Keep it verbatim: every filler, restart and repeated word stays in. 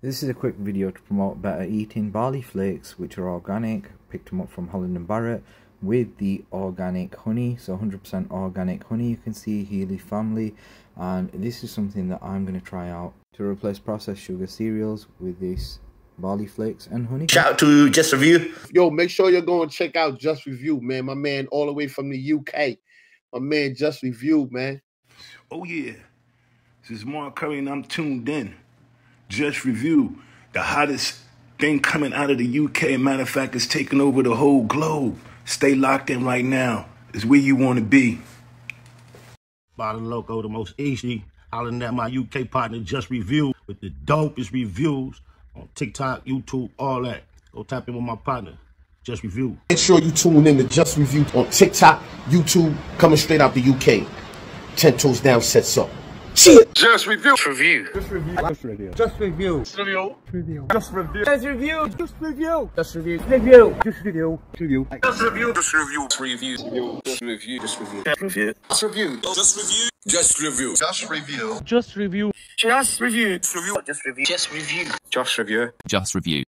This is a quick video to promote better eating barley flakes, which are organic. Picked them up from Holland and Barrett with the organic honey, so one hundred percent organic honey. You can see Healy family, and this is something that I'm going to try out to replace processed sugar cereals with this barley flakes and honey. Shout out to Jus Review. Yo, make sure you're going to check out Jus Review, man. My man all the way from the U K. My man Jus Review, man. Oh yeah, this is Mark Curry and I'm tuned in. Jus Review, the hottest thing coming out of the U K. Matter of fact, it's taking over the whole globe. Stay locked in right now. It's where you want to be. Bottle Loco, the most easy. Hollering at my U K partner, Jus Review, with the dopest reviews on TikTok, YouTube, all that. Go tap in with my partner, Jus Review. Make sure you tune in to Jus Review on TikTok, YouTube, coming straight out the U K. Ten toes down, sets up. Jus Review. Just review. Just review. Just review. Just review. Just review. Just review. Just review. Just review. Review. Just review. Review. Just review. Just review. Just review. Just review. Just review. Just review. Just review. Just review. Just review. Just review. Just review. Just review. Just review. Just review. Just review.